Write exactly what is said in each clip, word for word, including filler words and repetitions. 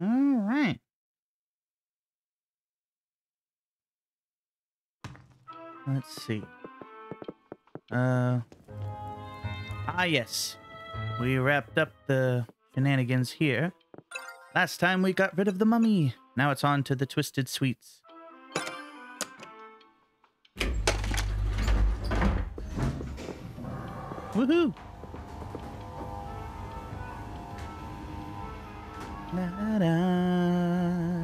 All right. Let's see. Uh, ah, yes. We wrapped up the shenanigans here. Last time we got rid of the mummy. Now it's on to the Twisted Sweets. Woohoo! La da,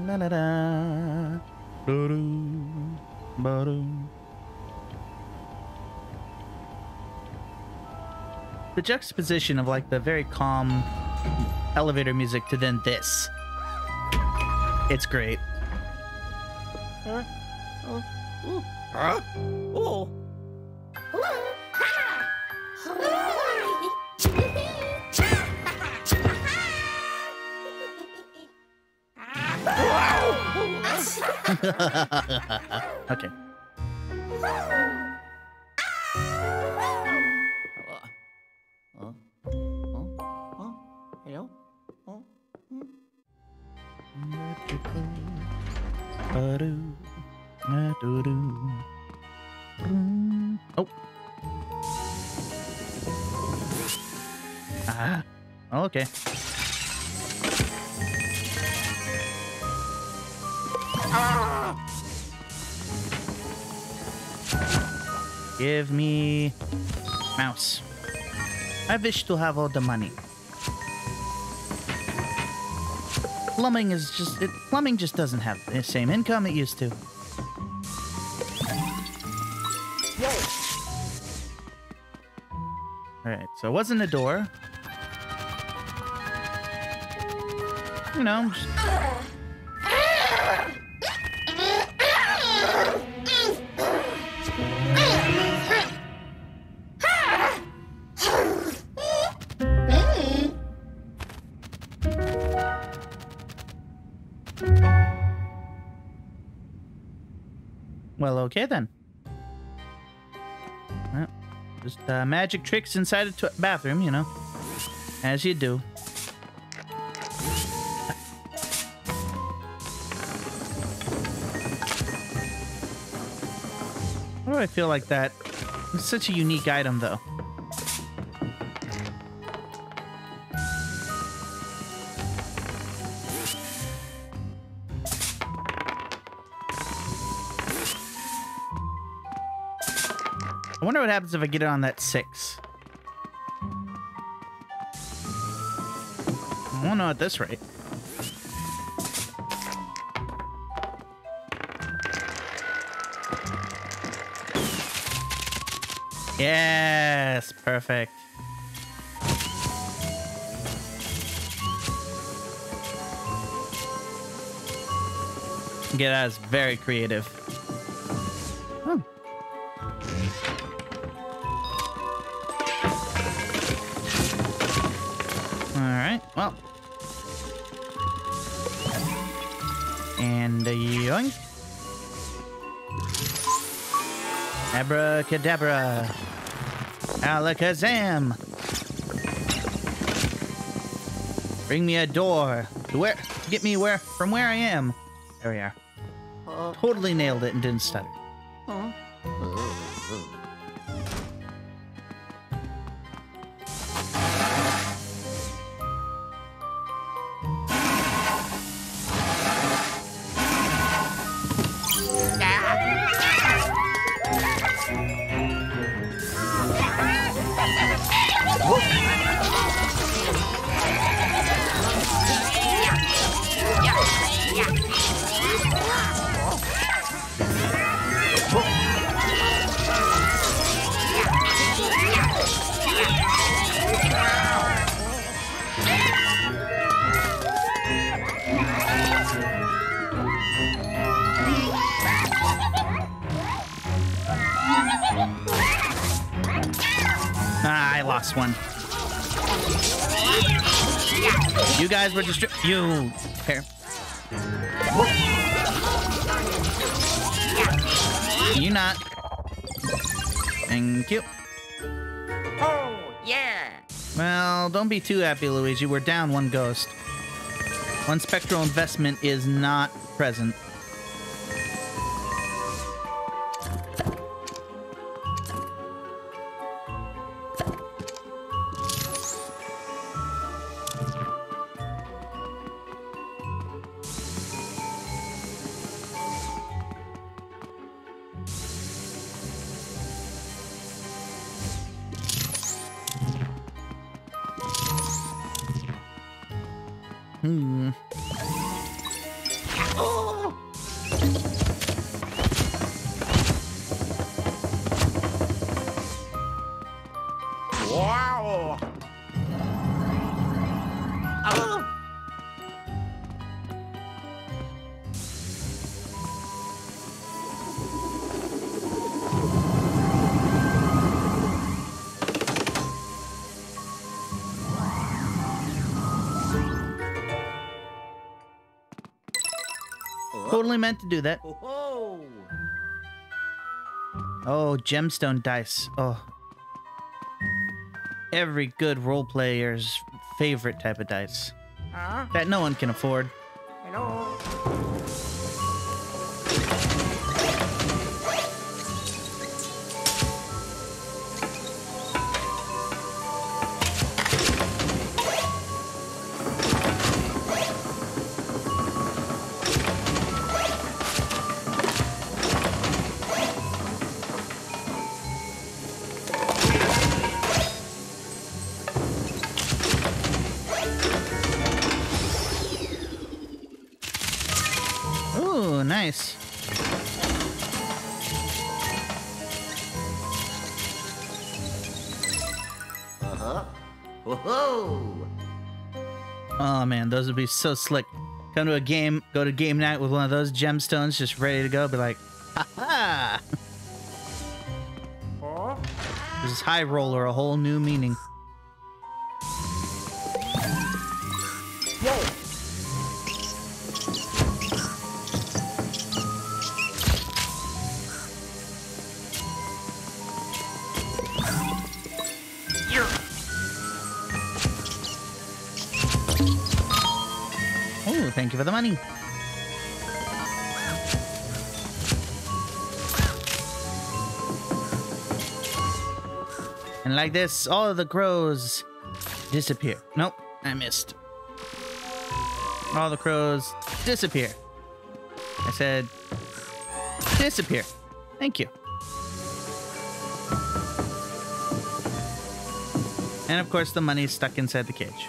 la da da, do do, ba do. The juxtaposition of like the very calm elevator music to then this. It's great. Huh? Oh. Ooh. Huh? Oh. Okay. Oh. Ah. Oh, okay. Ah. Give me mouse. I wish to have all the money. Plumbing is just it, plumbing just doesn't have the same income it used to. Alright, so it wasn't a door. You know. Just... Well, okay then. Well, just uh, magic tricks inside a bathroom, you know, as you do. Why do I feel like that? It's such a unique item, though. I wonder what happens if I get it on that six. I won't know at this rate. Yes, perfect. Okay, that is very creative. Well, and a yoink. Abracadabra. Alakazam. Bring me a door. To where? Get me where? From where I am. There we are. Uh, totally nailed it and didn't stutter. Uh, uh, uh. Ah, I lost one. You guys were just you pair. You not. Thank you. Oh yeah. Well, don't be too happy, Luigi. We're down one ghost. when spectral investment is not present. Hmm. Oh! Wow! Oh! Totally meant to do that. Oh, gemstone dice. Oh. Every good role player's favorite type of dice. Huh? That no one can afford. Hello. Nice. Uh-huh. Whoa. Oh man, those would be so slick. Come to a game, go to game night with one of those gemstones just ready to go, be like, ha-ha! Oh. This is high roller, a whole new meaning. Whoa. Thank you for the money. And like this, all of the crows disappear. Nope, I missed. All the crows disappear. I said disappear. Thank you. And of course, the money is stuck inside the cage.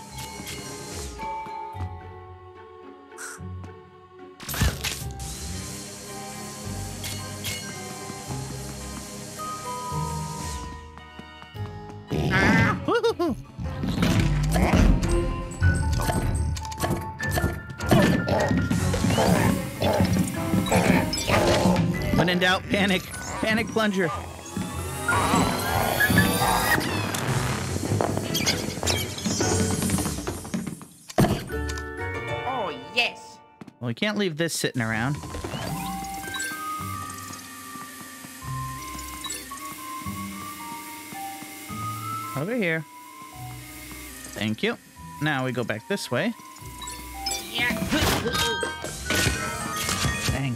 When in doubt, panic. Panic plunger. Oh, yes. Well, we can't leave this sitting around. Over here. Thank you. Now we go back this way. Yeah. Dang.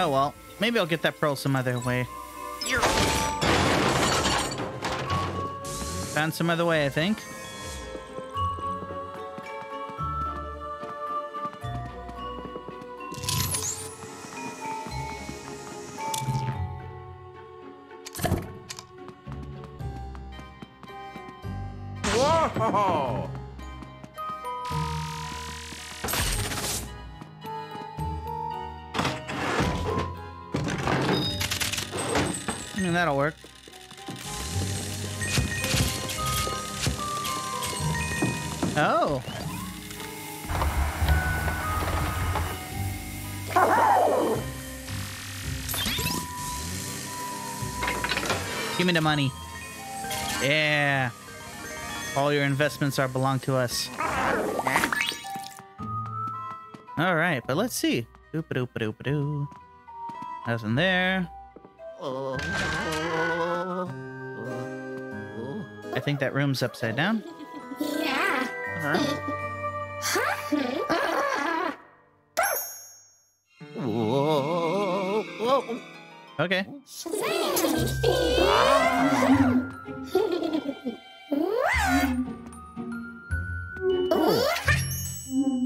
Oh well, maybe I'll get that pearl some other way. Found some other way, I think. Whoa! I mean, that'll work. Oh. Give me the money. Yeah. All your investments are belong to us. All right, but let's see. Doop-a-doop-a-doop-a-doo. Nothing there. I think that room's upside down. Yeah. Huh? Okay.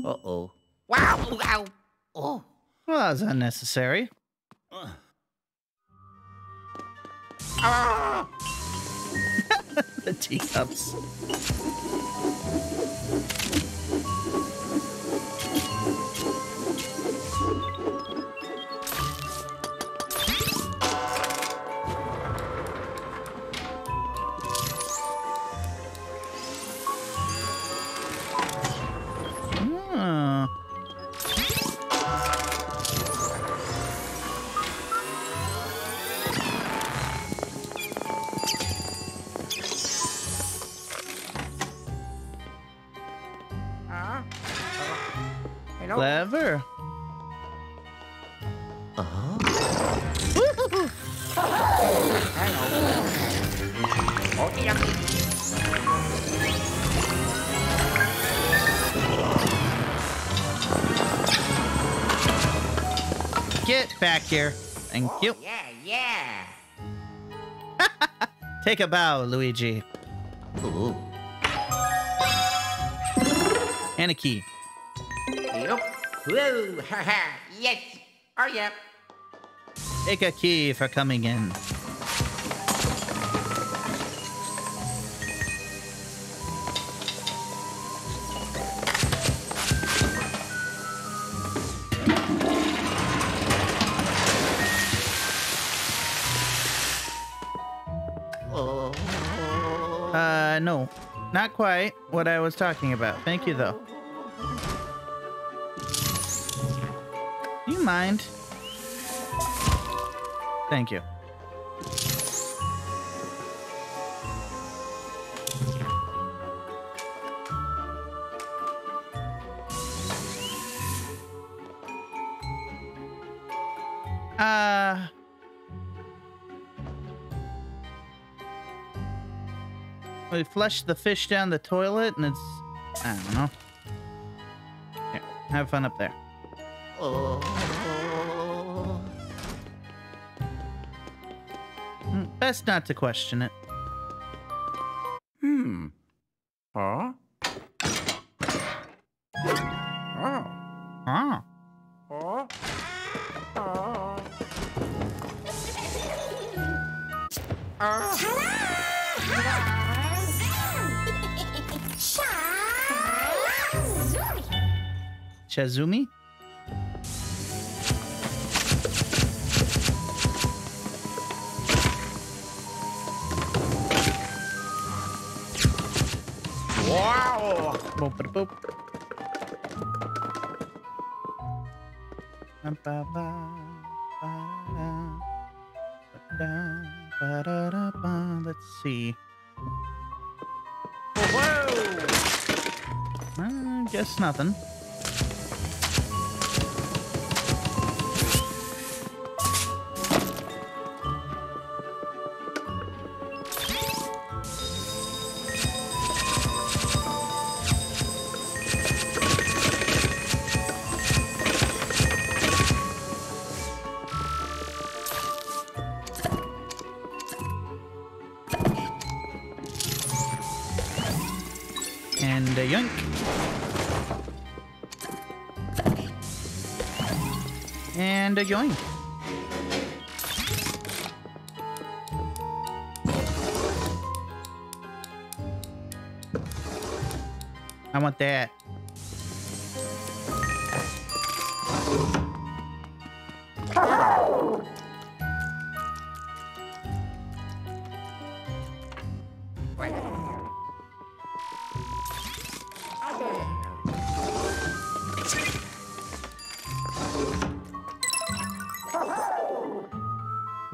Uh-oh. Wow, wow. Oh. Well, that was unnecessary. Uh. The teacups. Clever. Uh-huh. Woo-hoo-hoo. Hello. Oh, yeah. Get back here. Thank oh, you. Yeah, yeah. Take a bow, Luigi. Ooh. And a key. Whoa, haha, yes, oh yeah. Take a key for coming in. Oh. Uh, no, not quite what I was talking about. Thank you, though. Mind. Thank you. Uh we flushed the fish down the toilet and it's I don't know. Here, have fun up there. Oh. Best not to question it. Hmm. Huh? Oh. Huh? Huh? Huh? Chazumi? Wow! Boop, boop, boop. Let's see. Whoa! I guess nothing. And a yoink. I want that.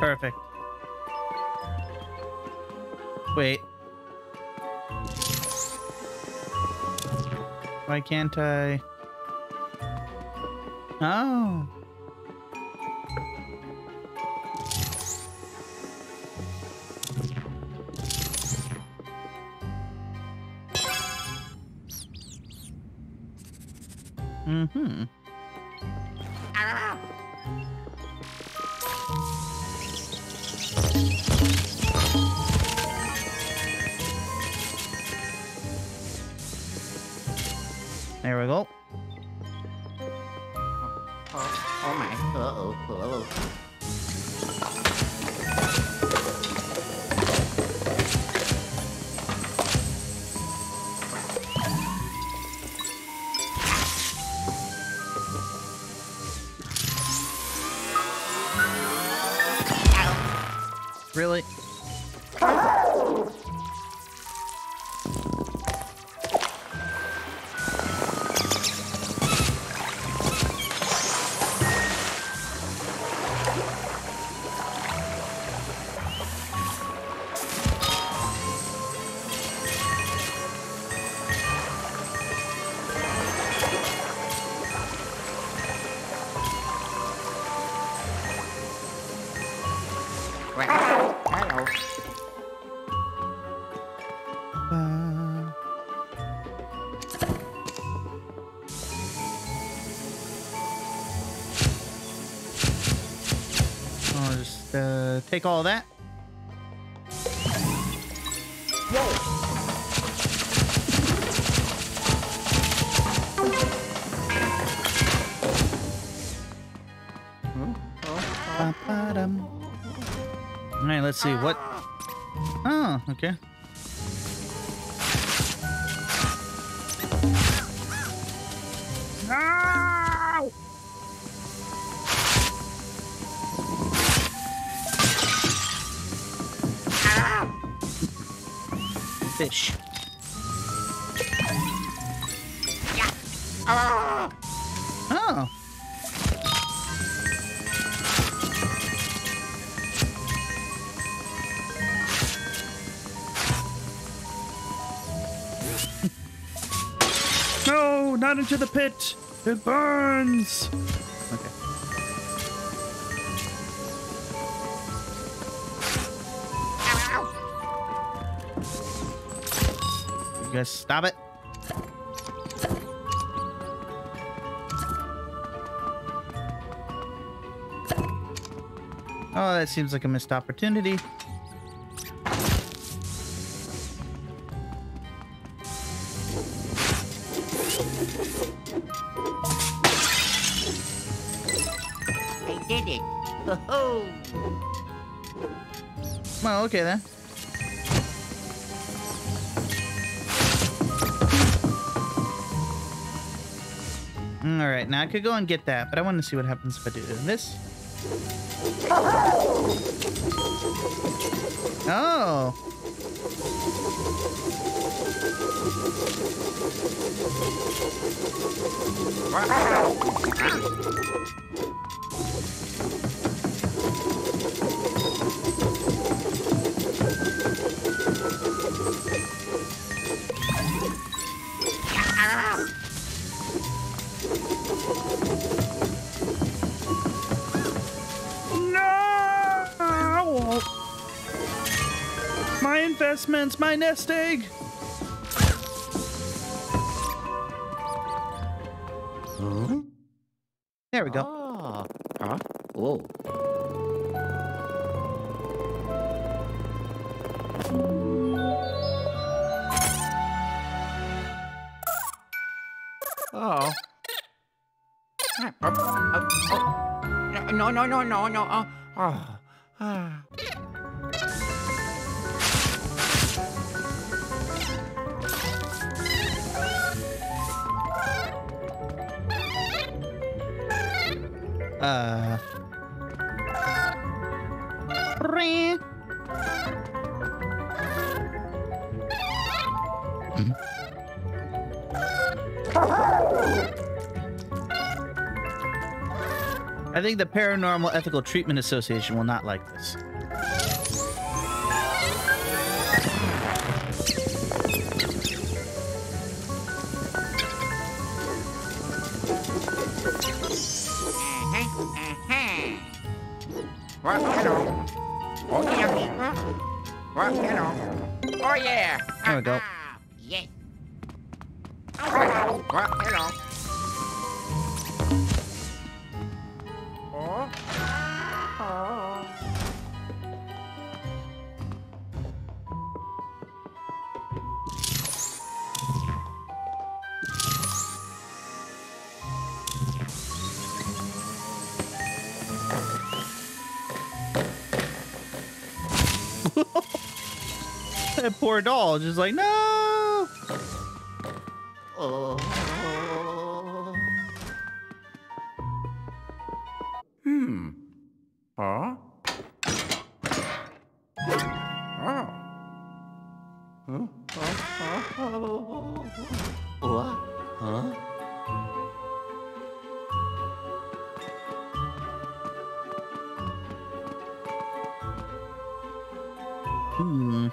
Perfect. Wait. Why can't I? Oh. Mm-hmm. There we go. Oh, oh, oh my. Uh-oh. Uh-oh. Really? Uh, take all that. All right, let's see what. Oh, okay. Fish. Yeah. Oh. Oh. No, not into the pit. It burns. Okay. You guys stop it. Oh, that seems like a missed opportunity. I did it. Ho-ho. Well, okay then. All right, now I could go and get that, but I want to see what happens if I do this. Oh. My investments, my nest egg. Huh? There we go. Ah. Huh? Whoa. Oh. No, no, no, no, no. Oh. Oh. Ah. Uh. I think the Paranormal Ethical Treatment Association will not like this. Well, hello. Oh, yeah. Well, hello. Oh, yeah. There we go. Yeah. Well, hello. Oh. Oh. That poor doll, just like, no. Oh. Hmm. Huh? Oh. Huh? Oh. What? Huh? Hmm.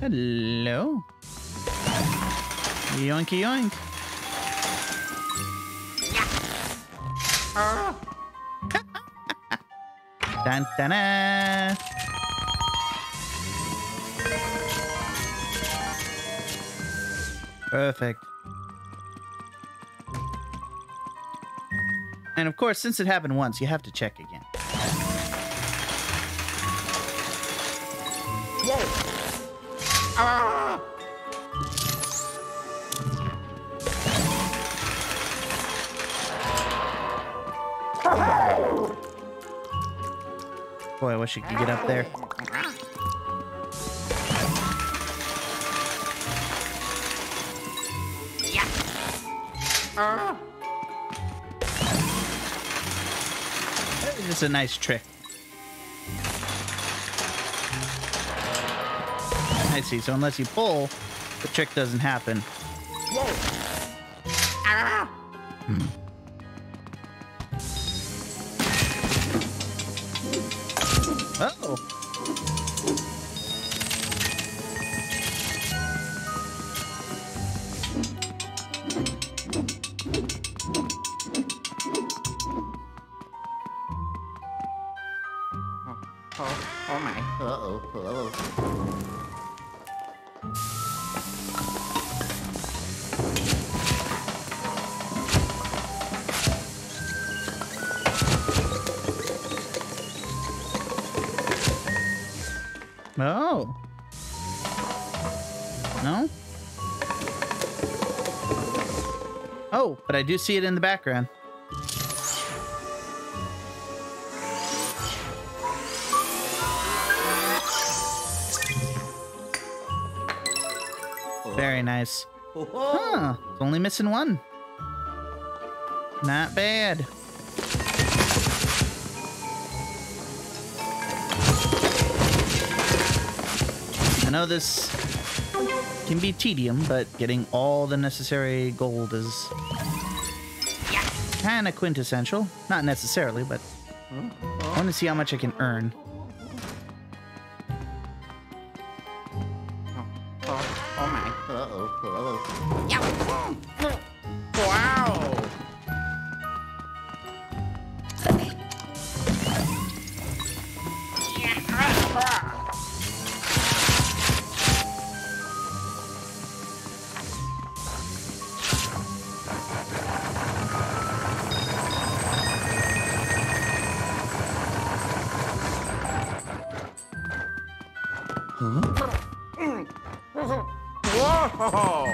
Hello. Yoinky yoink. Yeah. Uh. Dun, dun, dun. Perfect. And of course, since it happened once, you have to check again. Whoa. Ah! Boy, I wish you could get up there. Yeah. Ah. That was just a nice trick. I see, so unless you pull, the trick doesn't happen. Whoa. Ah. Hmm. Uh-oh. Oh, oh my. Uh-oh, uh-oh. Oh. No? Oh, but I do see it in the background. Very nice. Huh, it's only missing one. Not bad. I know this can be tedium, but getting all the necessary gold is kind of quintessential. Not necessarily, but I want to see how much I can earn. Huh? Whoa!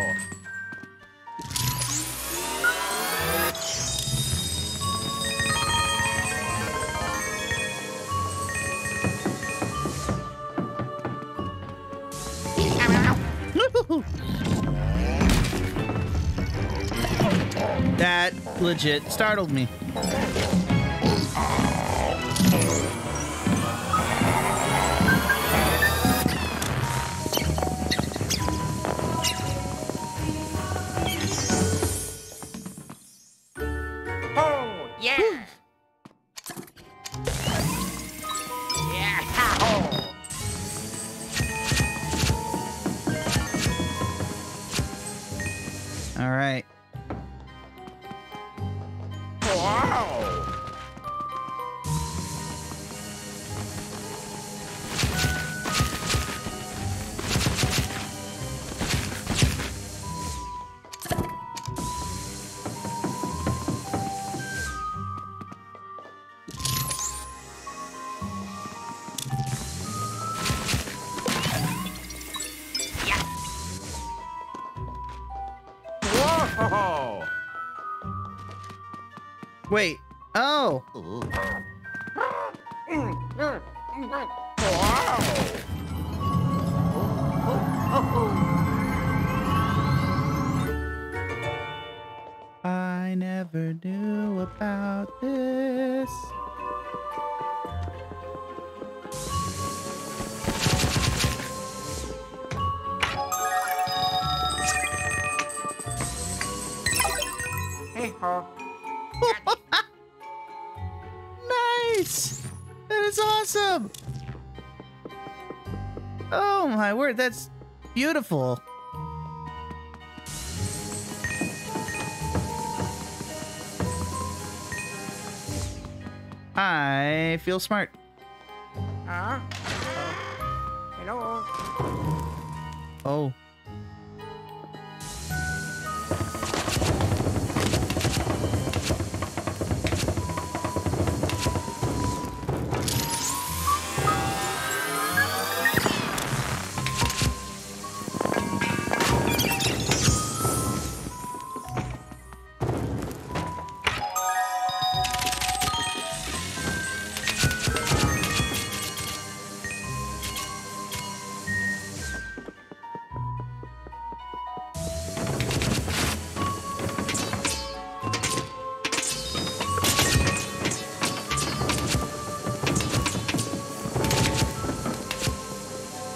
That legit startled me. Wait. Oh. I never knew about this. Hey, ho. Nice! That is awesome! Oh my word, that's beautiful. I feel smart. Huh? Hello. Oh.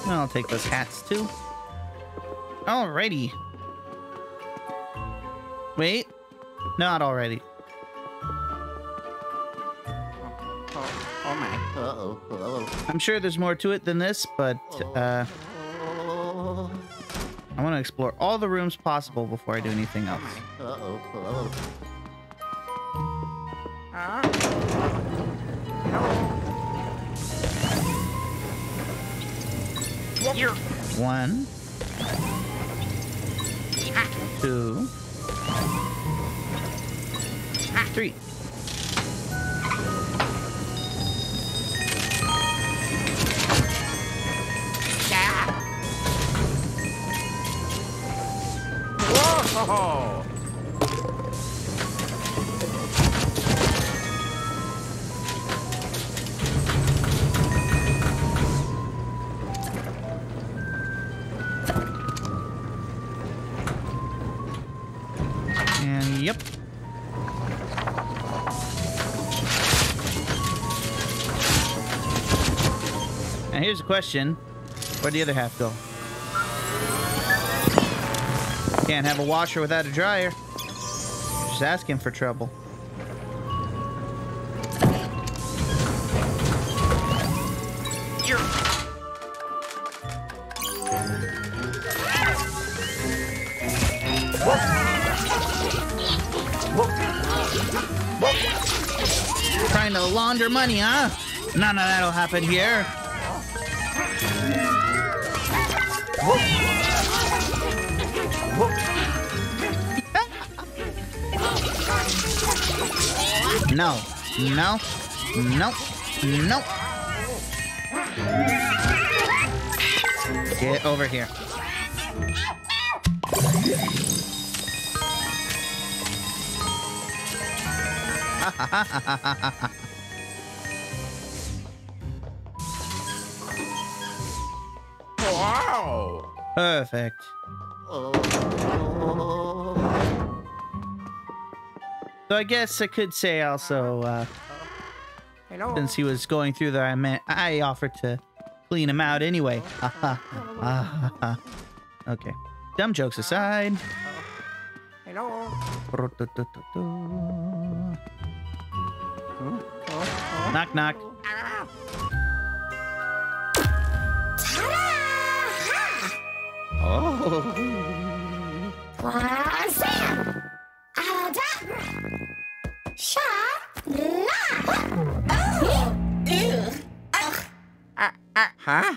I'll take those hats too. Alrighty. Wait, not already. Oh, oh, oh my. Uh-oh. Uh-oh. I'm sure there's more to it than this, but uh, I want to explore all the rooms possible before I do anything else. Uh-oh. Uh-oh. Uh-oh. Here. One, two, three. Whoa! Yep. Now here's a question. Where'd the other half go? Can't have a washer without a dryer. Just asking for trouble. Trying to launder money, huh? None of that'll happen here. No, no, no, no. Get over here. Wow! Perfect. So I guess I could say also, uh, hello. Since he was going through there, I meant I offered to clean him out anyway. Okay. Dumb jokes aside. Hello. Knock, knock. Oh. Huh?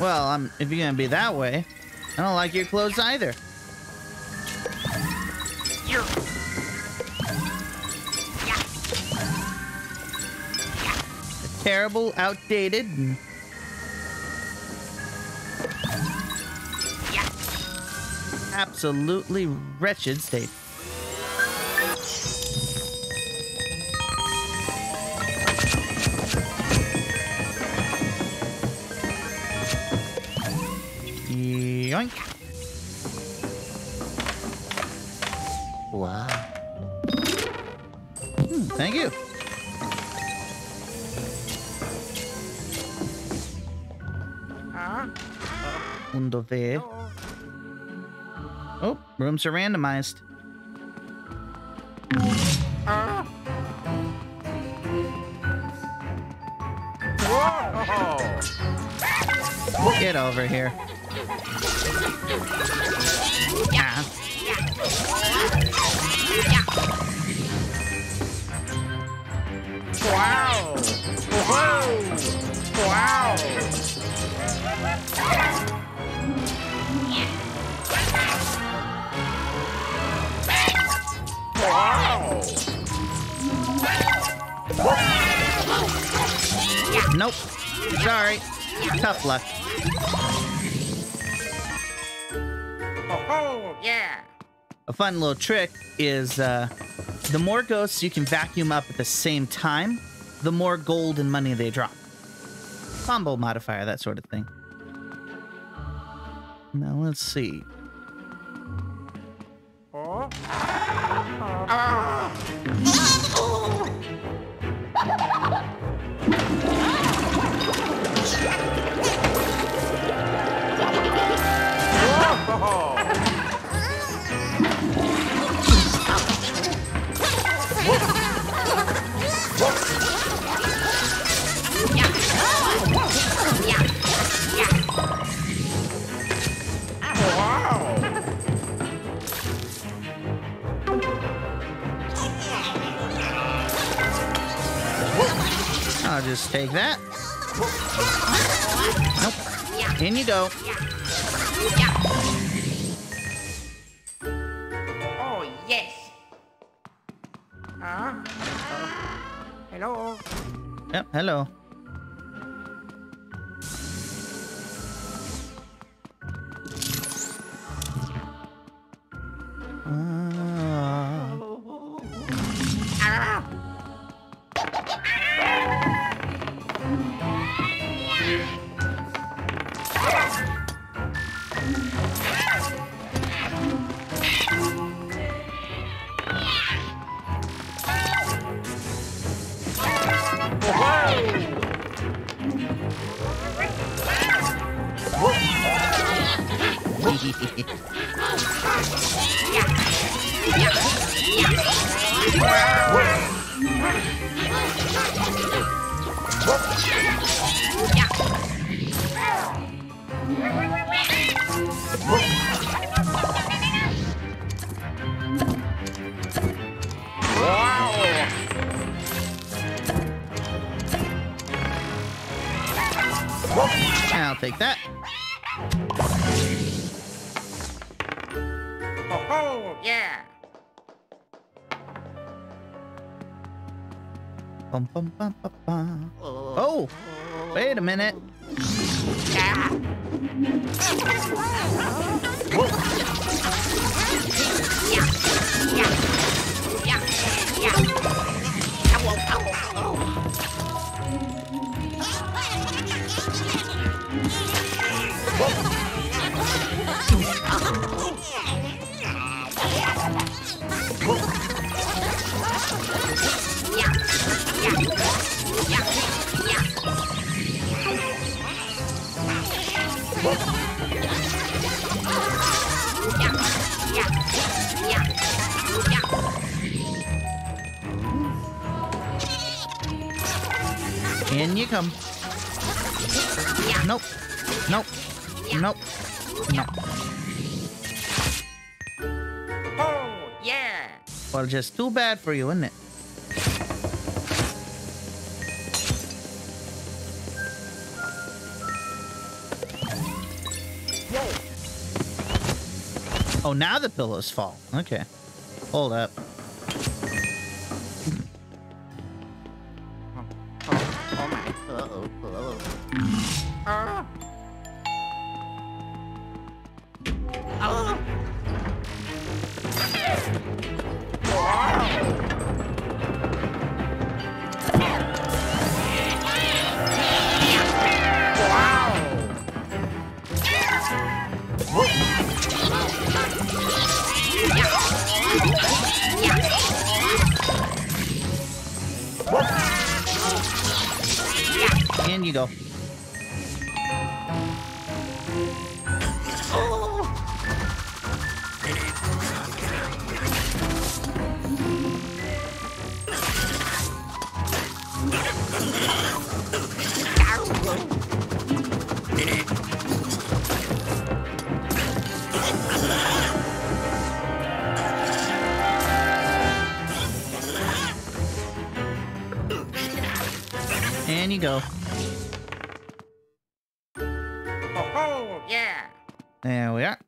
Well, I'm, if you're gonna be that way, I don't like your clothes either. Terrible, outdated, and yeah. Absolutely wretched state. Yoink. Wow. Hmm, thank you. There. Oh, rooms are randomized. Uh. Whoa. Get over here. Yeah. Wow. Whoa. Wow. Wow. Nope. Sorry. Tough luck. Oh, yeah. A fun little trick is uh, the more ghosts you can vacuum up at the same time, the more gold and money they drop. Combo modifier, that sort of thing. Now let's see. Oh. Ah. Oh. I'll just take that. Nope. In you go. Oh, yes. Huh? Hello. Yep, hello. Wow. I'll take that. Oh, yeah. Bum, bum, bum, bum, bum. Oh, wait a minute. Yeah. Yeah. Yeah. Yeah. Yeah. I won't, I won't, I won't. In you come. Nope. Nope. Nope. Nope. Oh, yeah. Well, just too bad for you, isn't it? Oh, now the pillows fall. Okay. Hold up. In you go. In you go. There we are.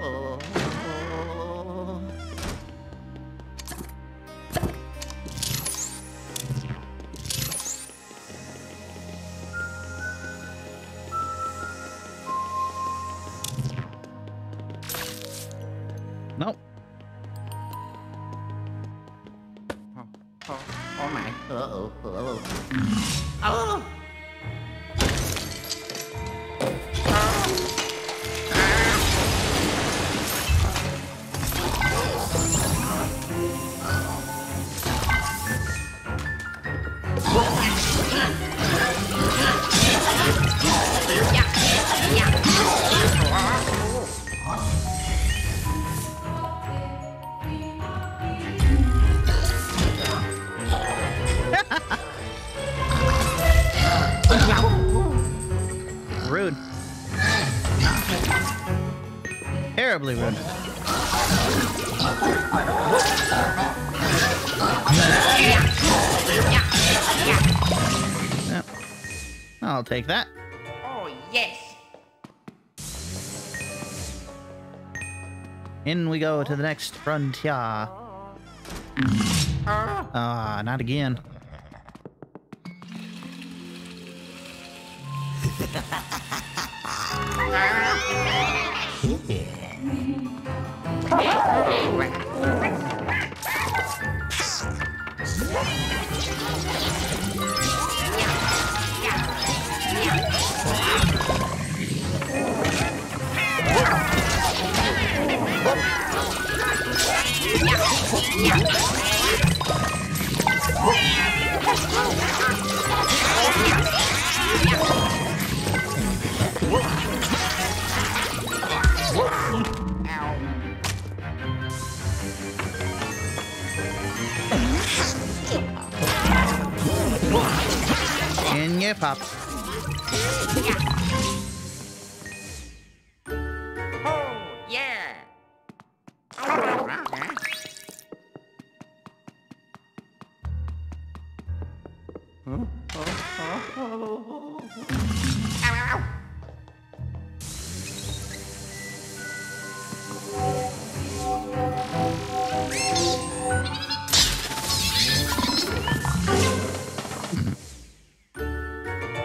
Oh. Nope. Oh, oh, oh my. Uh-oh. Uh-oh. Oh. Rude. Terribly rude. Yep. I'll take that. Oh, yes. In we go to the next frontier. Ah, uh, not again. In your pop. Oh, yeah. Huh?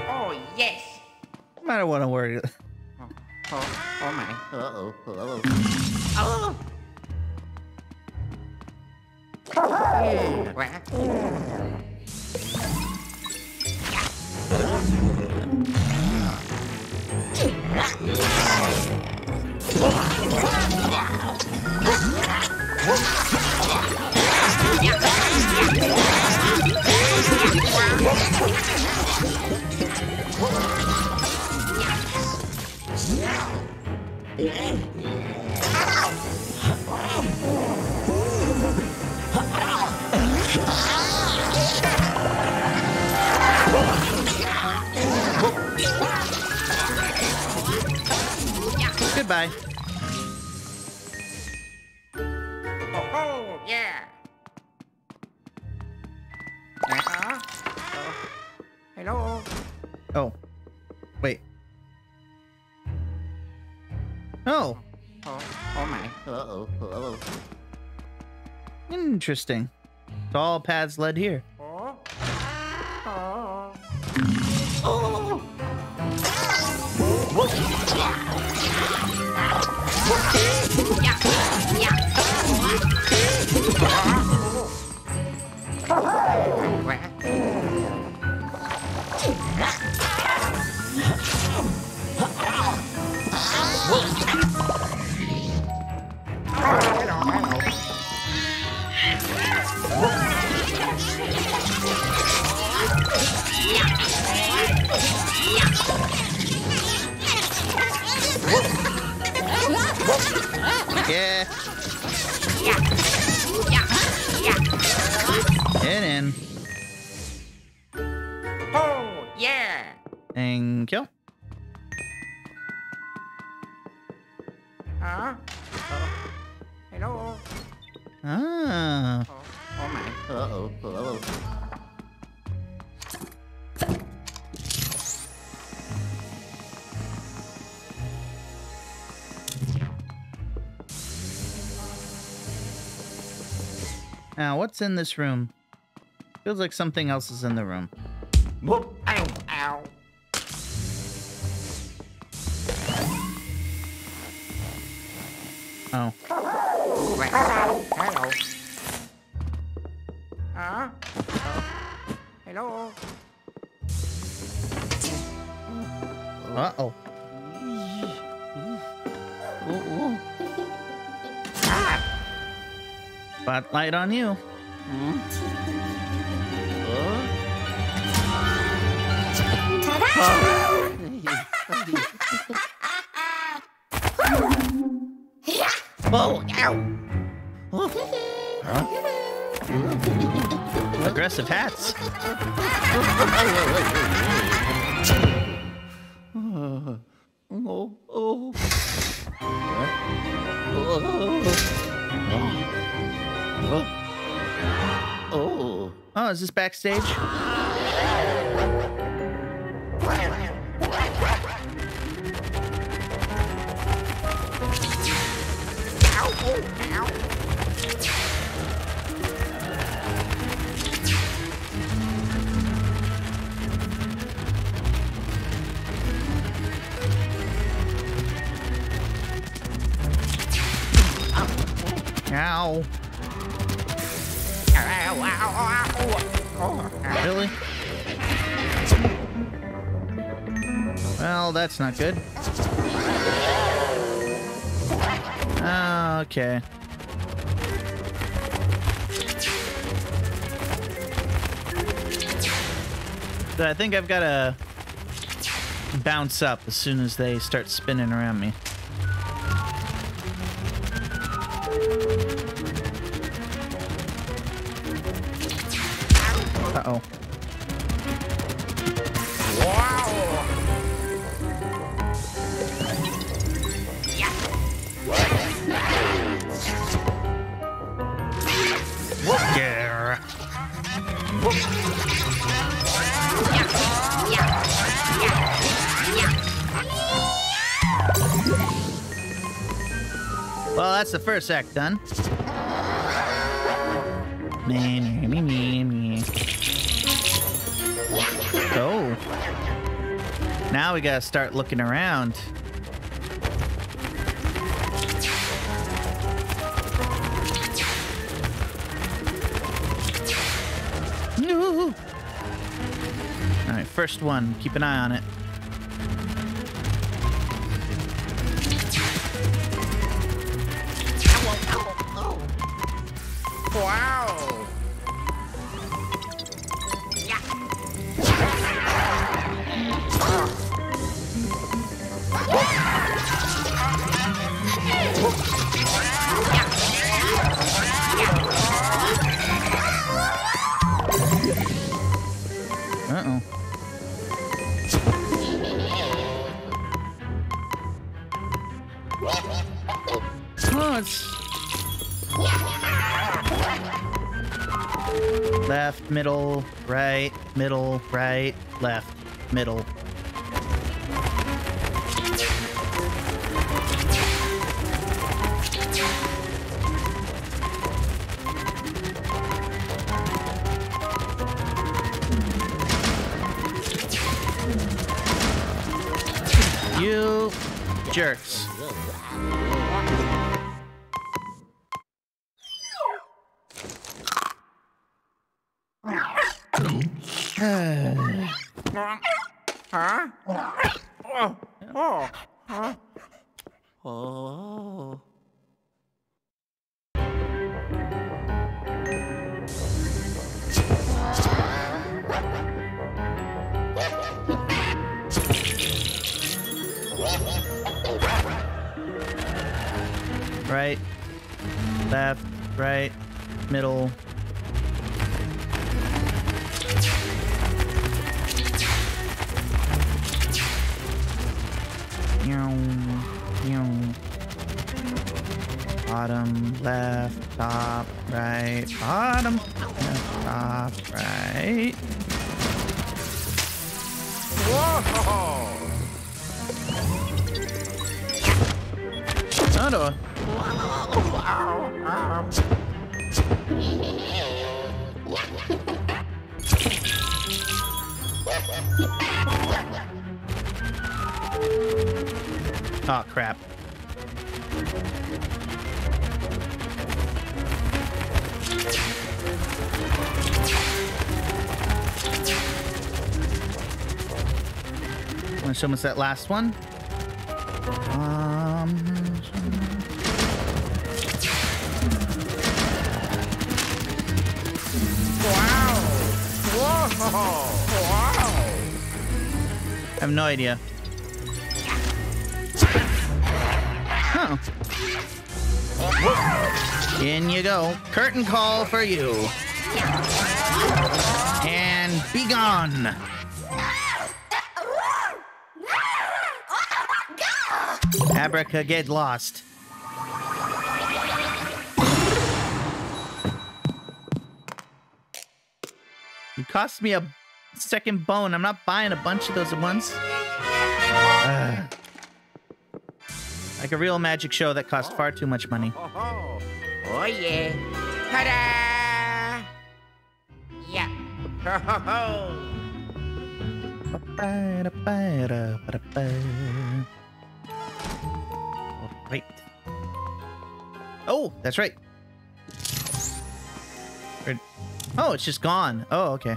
Oh, yes. No matter what I'm worried. Oh, oh, oh my. Uh-oh. Uh-oh. Oh. Yeah. Goodbye. Oh, yeah. Uh-huh. Oh. Hello. Oh. Wait. Oh. Oh, oh my. Uh-oh. Uh-oh. Interesting. So all paths led here. Oh. Oh. Oh. Yeah. Yeah. Yeah. Yeah. Get in. Oh, yeah. Thank you. Huh? Oh. Hello. Ah. Oh, oh my. Uh-oh. Uh-oh. Now, what's in this room? Feels like something else is in the room. Whoop! Ow! Ow! Oh. Hello. Hello. Huh? Hello. Uh oh. Spotlight on you. Hmm? Oh. Oh, ow. Huh? Aggressive hats. Oh, oh, oh. Oh. Oh. Oh. Oh, is this backstage? Ow. Really? Well, that's not good. Oh, okay. But I think I've got to bounce up as soon as they start spinning around me. Uh-oh. Yeah. Yeah. that's the first act done. Me, me, me, me, me. Oh. Now we gotta start looking around. No. All right, first one. Keep an eye on it. Wow. Yeah. Uh-oh. Oh, it's left, middle, right, middle, right, left, middle. You jerks. Oh. Right, left, right, middle. Bottom, left, top, right, bottom, left, top, right. Whoa! Another one. Oh, crap. Want to show us that last one? Um, wow! Whoa! Wow! I have no idea. Huh. Whoa. In you go. Curtain call for you. And be gone. Abraca, get lost. You cost me a second bone. I'm not buying a bunch of those at once. Uh, like a real magic show that cost far too much money. Oh, yeah. Ta-da! Yeah. Ho, ho, ho. Ba-ba-da-ba-da-ba-da-ba. Right. Oh, that's right. Oh, it's just gone. Oh, okay.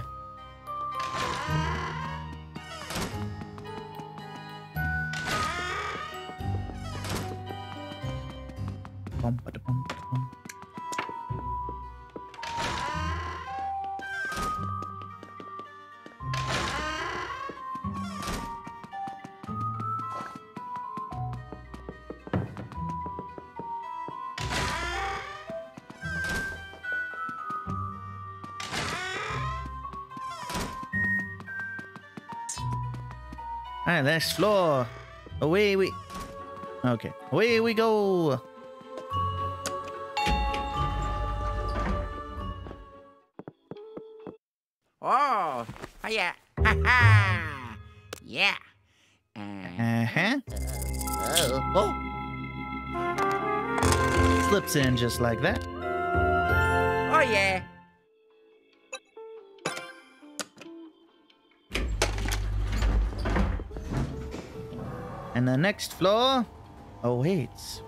Alright, next floor. Away we... Okay. Away we go! Oh! Yeah! Ha-ha! Yeah! Uh-huh. Uh-oh. slips in just like that. Oh yeah. And the next floor awaits.